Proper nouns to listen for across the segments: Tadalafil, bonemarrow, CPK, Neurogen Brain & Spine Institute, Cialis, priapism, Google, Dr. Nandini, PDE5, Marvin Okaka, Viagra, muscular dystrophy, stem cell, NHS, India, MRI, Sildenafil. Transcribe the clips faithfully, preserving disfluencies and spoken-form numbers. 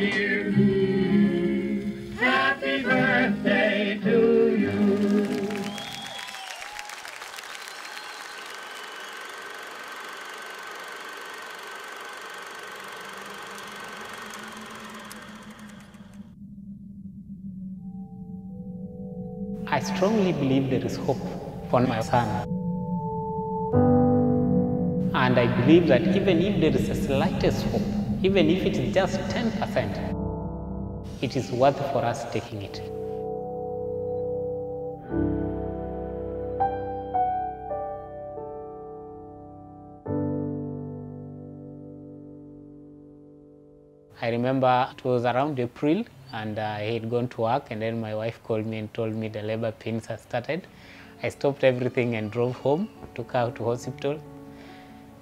dear me. Happy birthday to you. I strongly believe there is hope for my son. And I believe that even if there is the slightest hope, even if it is just ten percent, it is worth for us taking it. I remember it was around April, and uh, I had gone to work, and then my wife called me and told me the labor pains had started. I stopped everything and drove home, took her to hospital.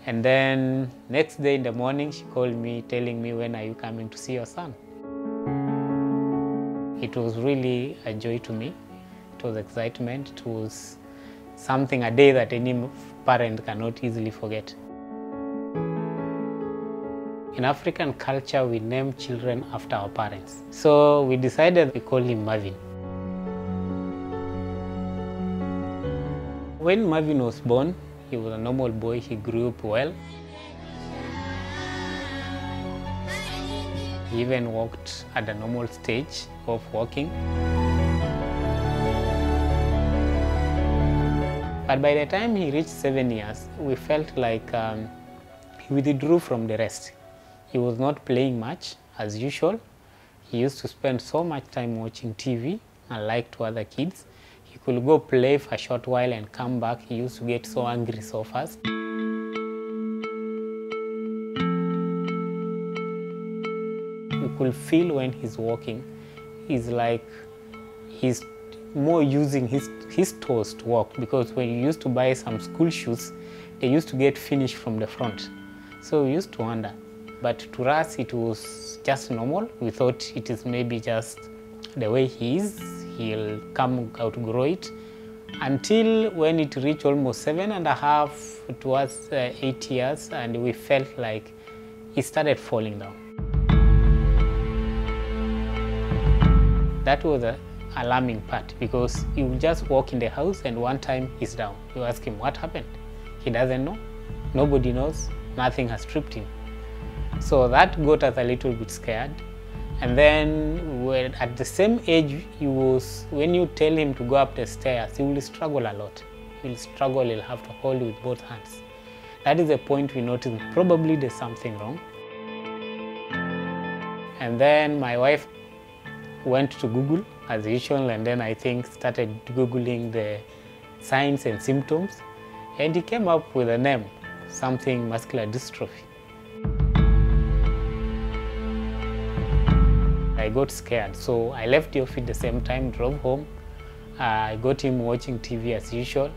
And then next day in the morning, she called me telling me, when are you coming to see your son? It was really a joy to me. It was excitement. It was something, a day that any parent cannot easily forget. In African culture, we name children after our parents. So we decided we call him Marvin. When Marvin was born, he was a normal boy. He grew up well. He even walked at the normal stage of walking. But by the time he reached seven years, we felt like um, he withdrew from the rest. He was not playing much, as usual. He used to spend so much time watching T V, unlike to other kids. He could go play for a short while and come back. He used to get so angry so fast. You could feel when he's walking, he's like, he's more using his, his toes to walk, because when you used to buy some school shoes, they used to get finished from the front. So we used to wonder. But to us, it was just normal. We thought it is maybe just the way he is. He'll come outgrow it. Until when it reached almost seven and a half towards uh, eight years, and we felt like he started falling down. That was the alarming part, because he would just walk in the house and one time he's down. You ask him what happened. He doesn't know. Nobody knows. Nothing has tripped him. So that got us a little bit scared. And then when at the same age he was, when you tell him to go up the stairs, he will struggle a lot. He will struggle, he'll have to hold with both hands. That is the point we noticed probably there's something wrong. And then my wife went to Google as usual, and then I think started Googling the signs and symptoms. And he came up with a name, something muscular dystrophy. I got scared, so I left the office at the same time, drove home. I uh, got him watching T V as usual,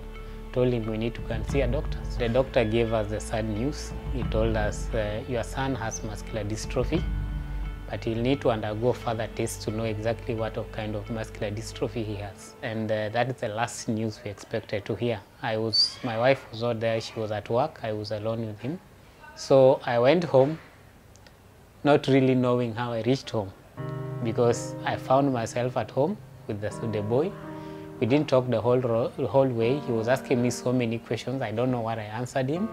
told him we need to go and see a doctor. So the doctor gave us the sad news. He told us, uh, your son has muscular dystrophy, but he'll need to undergo further tests to know exactly what kind of muscular dystrophy he has. And uh, that is the last news we expected to hear. I was, my wife was not there, she was at work, I was alone with him. So I went home, not really knowing how I reached home, because I found myself at home with the, the boy. We didn't talk the whole, the whole way. He was asking me so many questions. I don't know what I answered him.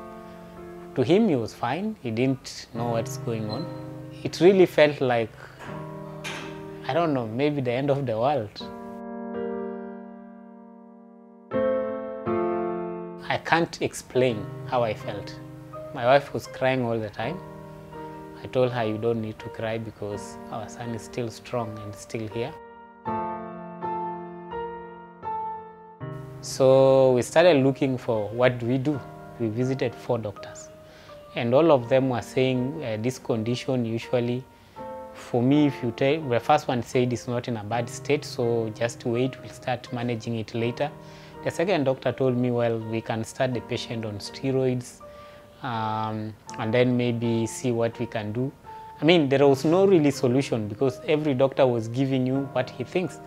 To him, he was fine. He didn't know what's going on. It really felt like, I don't know, maybe the end of the world. I can't explain how I felt. My wife was crying all the time. I told her, you don't need to cry because our son is still strong and still here. So we started looking for what do we do. We visited four doctors, and all of them were saying uh, this condition usually, for me, if you tell, the first one said it's not in a bad state, so just wait, we'll start managing it later. The second doctor told me, well, we can start the patient on steroids, Um, and then maybe see what we can do. I mean, there was no really solution because every doctor was giving you what he thinks.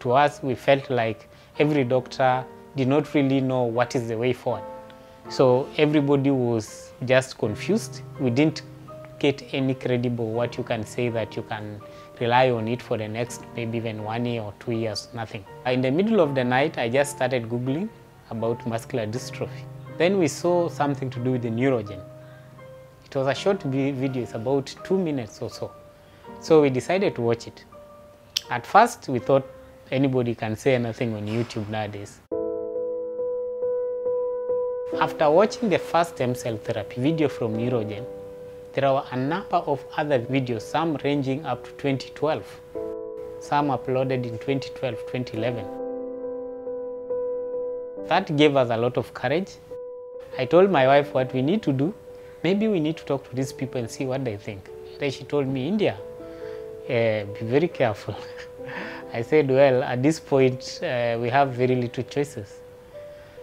to us, we felt like every doctor did not really know what is the way forward. So everybody was just confused. We didn't get any credible what you can say that you can rely on it for the next maybe even one year or two years, nothing. In the middle of the night, I just started Googling about muscular dystrophy. Then we saw something to do with the Neurogen. It was a short video, it's about two minutes or so. So we decided to watch it. At first, we thought anybody can say anything on YouTube nowadays. After watching the first stem cell therapy video from Neurogen, there are a number of other videos, some ranging up to twenty twelve. Some uploaded in twenty twelve, twenty eleven. That gave us a lot of courage. I told my wife what we need to do. Maybe we need to talk to these people and see what they think. Then she told me, India, eh, be very careful. I said, well, at this point, uh, we have very little choices.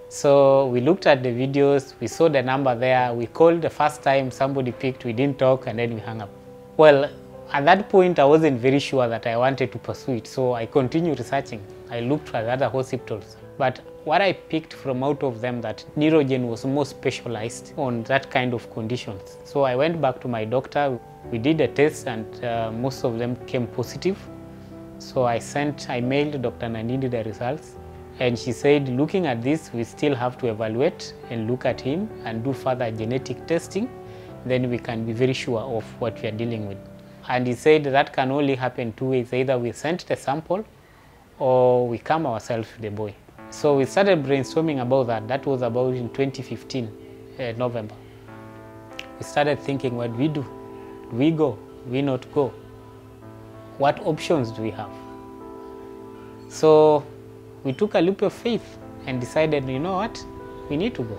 So we looked at the videos, we saw the number there, we called the first time, somebody picked, we didn't talk, and then we hung up. Well, at that point, I wasn't very sure that I wanted to pursue it, so I continued researching. I looked at other hospitals. But what I picked from out of them that Neurogen was more specialized on that kind of conditions. So I went back to my doctor, we did a test, and uh, most of them came positive. So I sent, I mailed Doctor Nandini the results. And she said, looking at this, we still have to evaluate and look at him and do further genetic testing. Then we can be very sure of what we are dealing with. And he said that can only happen two ways. Either we send the sample or we come ourselves to the boy. So we started brainstorming about that. That was about in twenty fifteen, uh, November. We started thinking, what do we do? Do we go? Do we not go? What options do we have? So we took a leap of faith and decided, you know what, we need to go.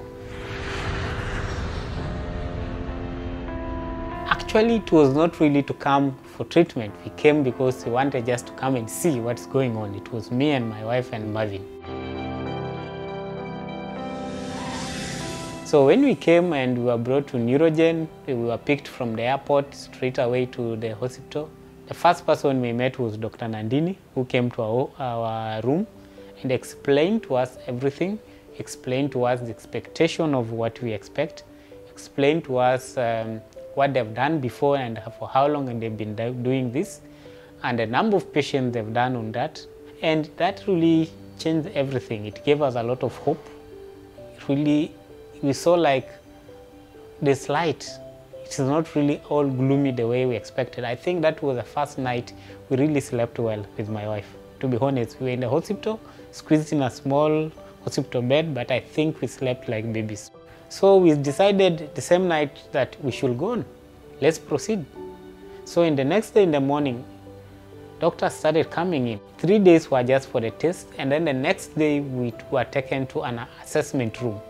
Actually, it was not really to come for treatment. We came because we wanted just to come and see what's going on. It was me and my wife and Marvin. So when we came and we were brought to Neurogen, we were picked from the airport straight away to the hospital. The first person we met was Doctor Nandini, who came to our, our room and explained to us everything, explained to us the expectation of what we expect, explained to us um, what they've done before and for how long and they've been doing this, and the number of patients they've done on that. And that really changed everything. It gave us a lot of hope. It really, we saw like this light. It's not really all gloomy the way we expected. I think that was the first night we really slept well with my wife. To be honest, we were in the hospital, squeezed in a small hospital bed, but I think we slept like babies. So we decided the same night that we should go on. Let's proceed. So in the next day in the morning, doctors started coming in. Three days were just for the test, and then the next day we were taken to an assessment room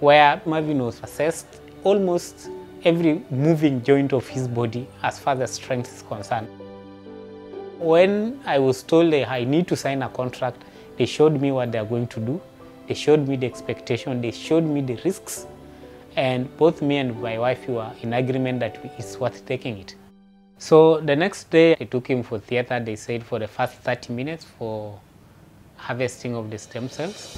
where Marvin was assessed almost every moving joint of his body as far as strength is concerned. When I was told that I need to sign a contract, they showed me what they are going to do. They showed me the expectation. They showed me the risks. And both me and my wife were in agreement that it's worth taking it. So the next day, they took him for theater. They said for the first thirty minutes for harvesting of the stem cells.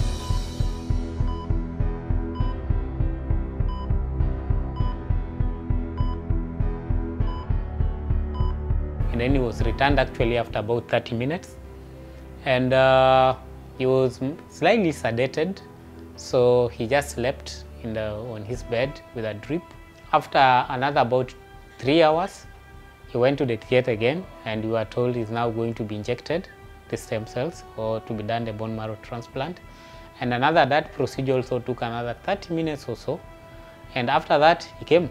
And then he was returned actually after about thirty minutes. And uh, he was slightly sedated, so he just slept in the, on his bed with a drip. After another about three hours, he went to the theater again, and we were told he's now going to be injected, the stem cells, or to be done the bone marrow transplant. And another, that procedure also took another thirty minutes or so. And after that, he came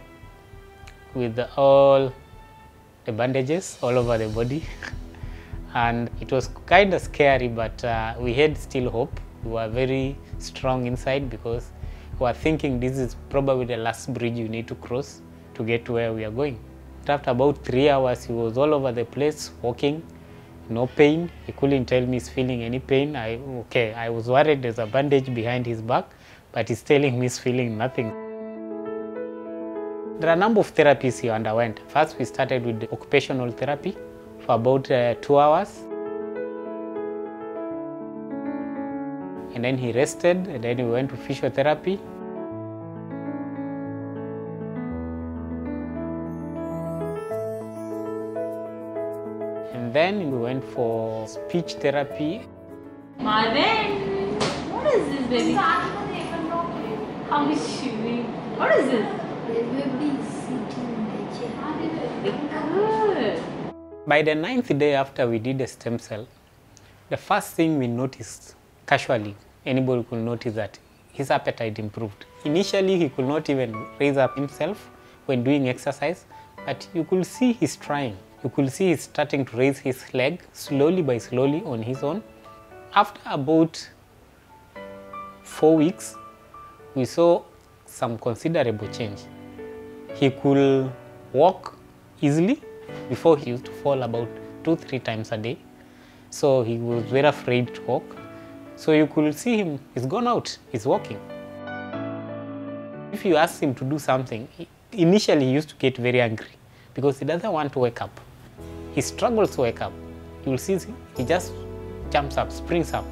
with the all the bandages all over the body. And it was kind of scary, but uh, we had still hope. We were very strong inside because we were thinking this is probably the last bridge you need to cross to get to where we are going. After about three hours, he was all over the place, walking, no pain. He couldn't tell me he's feeling any pain. I, okay, I was worried there's a bandage behind his back, but he's telling me he's feeling nothing. There are a number of therapies he underwent. First, we started with the occupational therapy for about uh, two hours. and then he rested, and then he went to physiotherapy. And then we went for speech therapy. Marvin, what is this, baby? How is she? What is this? The baby is sitting in the chair. Good. By the ninth day after we did the stem cell, the first thing we noticed, casually, anybody could notice that his appetite improved. Initially, he could not even raise up himself when doing exercise, but you could see he's trying. You could see he's starting to raise his leg slowly by slowly on his own. After about four weeks, we saw some considerable change. He could walk easily. Before, he used to fall about two, three times a day. So he was very afraid to walk. So you could see him, he's gone out, he's walking. If you ask him to do something, initially he used to get very angry because he doesn't want to wake up. He struggles to wake up. You'll see he just jumps up, springs up.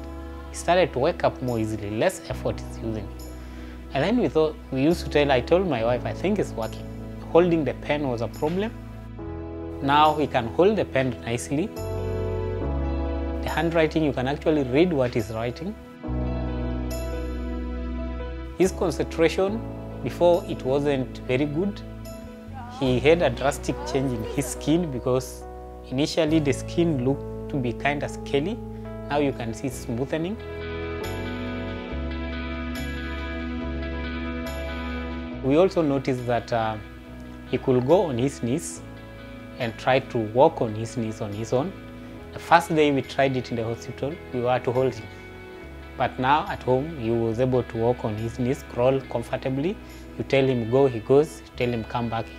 He started to wake up more easily, less effort he's using. And then we thought, we used to tell, I told my wife, I think it's working. Holding the pen was a problem. Now he can hold the pen nicely. The handwriting, you can actually read what he's writing. His concentration, before it wasn't very good. He had a drastic change in his skin because initially the skin looked to be kind of scaly. Now you can see smoothening. We also noticed that uh, he could go on his knees and try to walk on his knees on his own. The first day we tried it in the hospital, we were to hold him. But now at home, he was able to walk on his knees, crawl comfortably. You tell him go, he goes. You tell him come back, he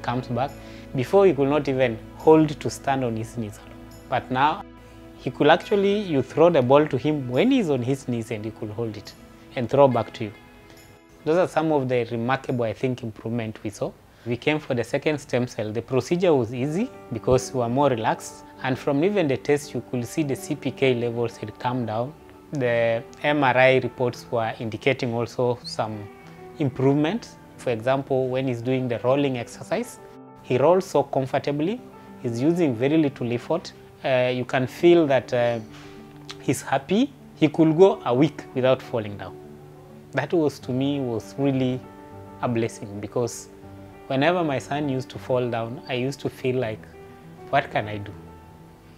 comes back. Before, he could not even hold to stand on his knees. But now, he could actually, you throw the ball to him when he's on his knees and he could hold it and throw back to you. Those are some of the remarkable, I think, improvement we saw. We came for the second stem cell. The procedure was easy because we were more relaxed. And from even the test, you could see the C P K levels had come down. The M R I reports were indicating also some improvement. For example, when he's doing the rolling exercise, he rolls so comfortably. He's using very little effort. Uh, you can feel that uh, he's happy. He could go a week without falling down. That was, to me, was really a blessing because whenever my son used to fall down, I used to feel like, what can I do?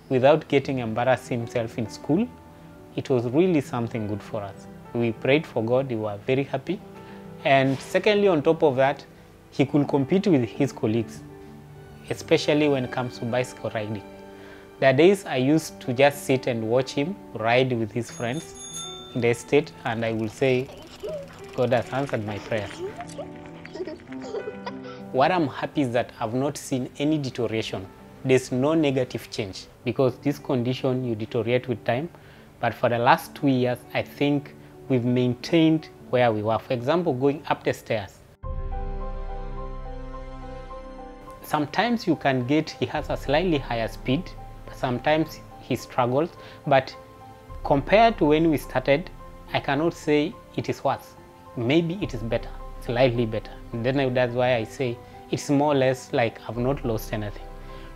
Without getting embarrassed himself in school, it was really something good for us. We prayed for God, we were very happy. And secondly, on top of that, he could compete with his colleagues, especially when it comes to bicycle riding. There are days I used to just sit and watch him ride with his friends in the estate, and I would say, God has answered my prayers. What I'm happy is that I've not seen any deterioration. There's no negative change because this condition you deteriorate with time. But for the last two years, I think we've maintained where we were. For example, going up the stairs. Sometimes you can get, he has a slightly higher speed, but sometimes he struggles. But compared to when we started, I cannot say it is worse. Maybe it is better. Slightly better. Then that's why I say it's more or less like I've not lost anything.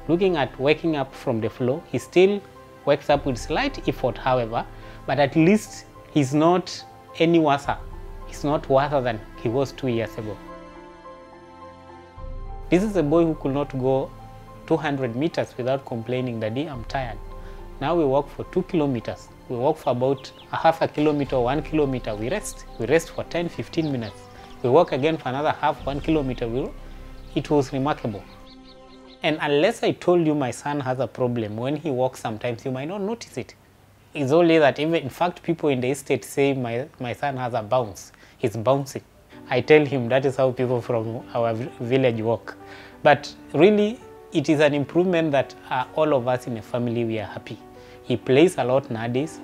Looking at waking up from the floor, he still wakes up with slight effort, however, but at least he's not any worse. He's not worse than he was two years ago. This is a boy who could not go two hundred meters without complaining that, I'm tired. Now we walk for two kilometers. We walk for about a half a kilometer, one kilometer. We rest. We rest for ten, fifteen minutes. We walk again for another half, one kilometer. It was remarkable. And unless I told you my son has a problem, when he walks sometimes, you might not notice it. It's only that, even, in fact, people in the estate say my, my son has a bounce. He's bouncing. I tell him that is how people from our village walk. But really, it is an improvement that uh, all of us in the family, we are happy. He plays a lot nowadays.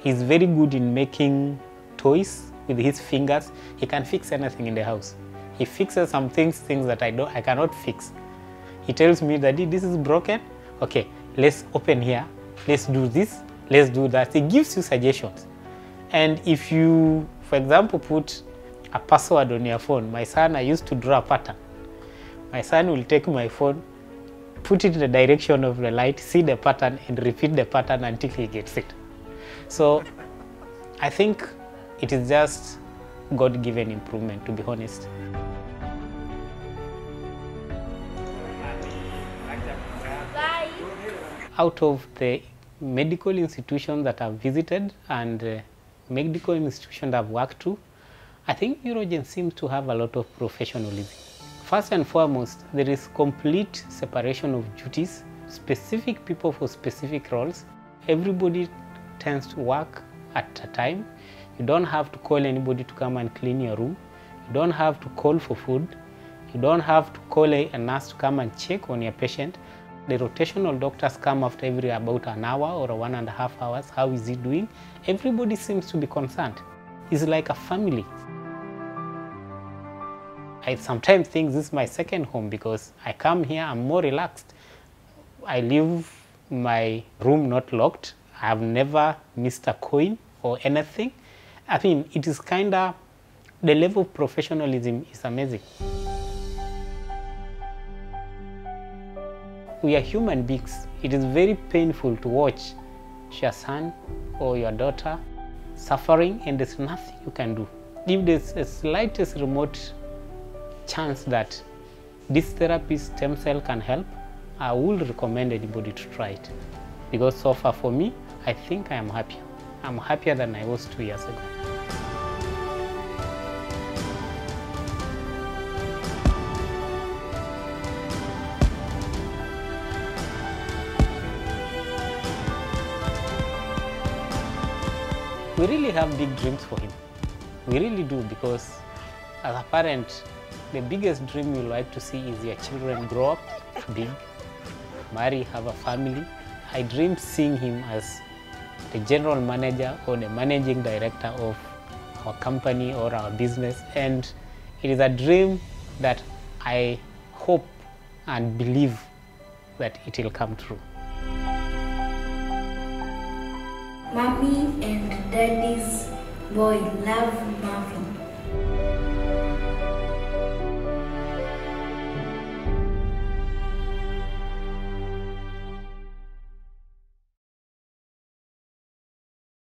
He's very good in making toys with his fingers. He can fix anything in the house. He fixes some things, things that I don't, I cannot fix. He tells me that this is broken. Okay, let's open here. Let's do this. let's do that. It gives you suggestions. And if you, for example, put a password on your phone, my son, I used to draw a pattern. My son will take my phone, put it in the direction of the light, see the pattern, and repeat the pattern until he gets it. So I think it is just God-given improvement, to be honest. Bye. Out of the medical institutions that I've visited and uh, medical institutions I've worked to, I think Neurogen seems to have a lot of professionalism. First and foremost, there is complete separation of duties, specific people for specific roles. Everybody tends to work at a time. You don't have to call anybody to come and clean your room. You don't have to call for food. You don't have to call a nurse to come and check on your patient. The rotational doctors come after every about an hour or one and a half hours. How is he doing? Everybody seems to be concerned. It's like a family. I sometimes think this is my second home because I come here, I'm more relaxed. I leave my room not locked. I've never missed a coin or anything. I mean, it is kind of, the level of professionalism is amazing. We are human beings. It is very painful to watch your son or your daughter suffering, and there's nothing you can do. If there's the slightest remote chance that this therapy stem cell can help, I will recommend anybody to try it. Because so far for me, I think I am happier. I'm happier than I was two years ago. We really have big dreams for him. We really do, because as a parent, the biggest dream you like to see is your children grow up big, marry, have a family. I dream seeing him as the general manager or the managing director of our company or our business. And it is a dream that I hope and believe that it will come true. Mommy and Daddy's boy love Marvin.